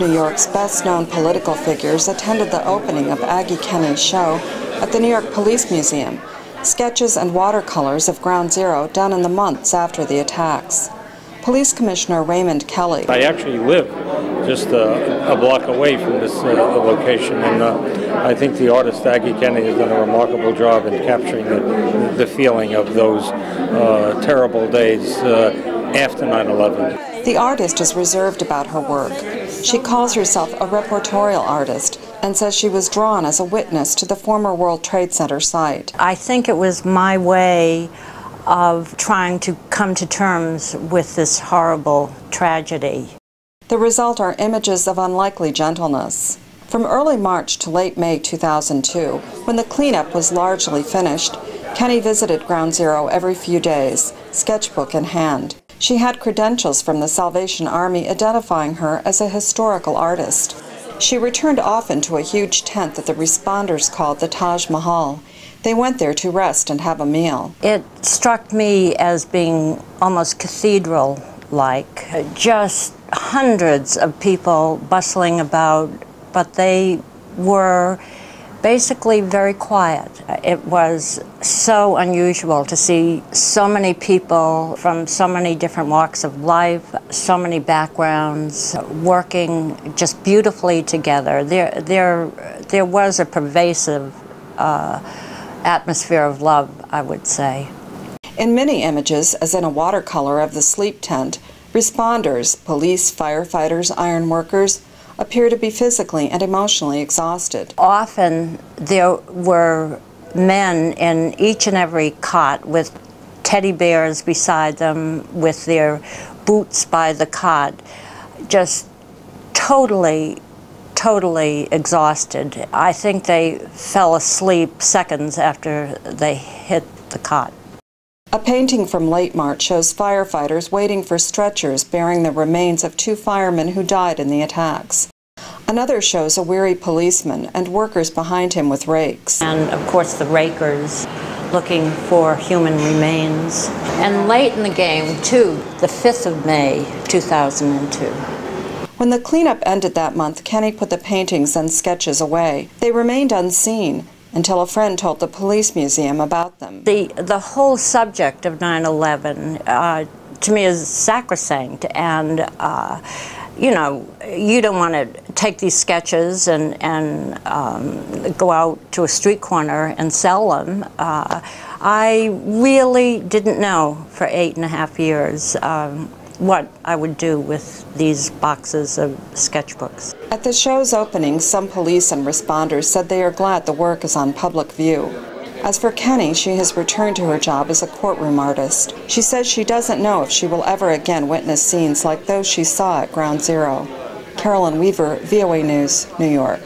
of New York's best-known political figures attended the opening of Aggie Kenny's show at the New York Police Museum, sketches and watercolors of Ground Zero done in the months after the attacks. Police Commissioner Raymond Kelly. I actually live just a block away from this location, and I think the artist Aggie Kenny has done a remarkable job in capturing the feeling of those terrible days after 9/11. The artist is reserved about her work. She calls herself a reportorial artist and says she was drawn as a witness to the former World Trade Center site. I think it was my way of trying to come to terms with this horrible tragedy. The result are images of unlikely gentleness. From early March to late May 2002, when the cleanup was largely finished, Kenny visited Ground Zero every few days, sketchbook in hand. She had credentials from the Salvation Army identifying her as a historical artist. She returned often to a huge tent that the responders called the Taj Mahal. They went there to rest and have a meal. It struck me as being almost cathedral-like, just hundreds of people bustling about, but they were basically very quiet. It was so unusual to see so many people from so many different walks of life, so many backgrounds, working just beautifully together. There was a pervasive atmosphere of love, I would say. In many images, as in a watercolor of the sleep tent, responders, police, firefighters, iron workers, appear to be physically and emotionally exhausted. Often there were men in each and every cot with teddy bears beside them, with their boots by the cot, just totally exhausted. I think they fell asleep seconds after they hit the cot. A painting from late March shows firefighters waiting for stretchers bearing the remains of two firemen who died in the attacks. Another shows a weary policeman and workers behind him with rakes. And of course the rakers looking for human remains. And late in the game too, the 5th of May, 2002. When the cleanup ended that month, Kenny put the paintings and sketches away. They remained unseen until a friend told the police museum about them. The whole subject of 9/11 to me is sacrosanct, and you know, you don't want to take these sketches and go out to a street corner and sell them. I really didn't know for 8.5 years. What I would do with these boxes of sketchbooks. At the show's opening, some police and responders said they are glad the work is on public view. As for Kenny, she has returned to her job as a courtroom artist. She says she doesn't know if she will ever again witness scenes like those she saw at Ground Zero. Carolyn Weaver, VOA News, New York.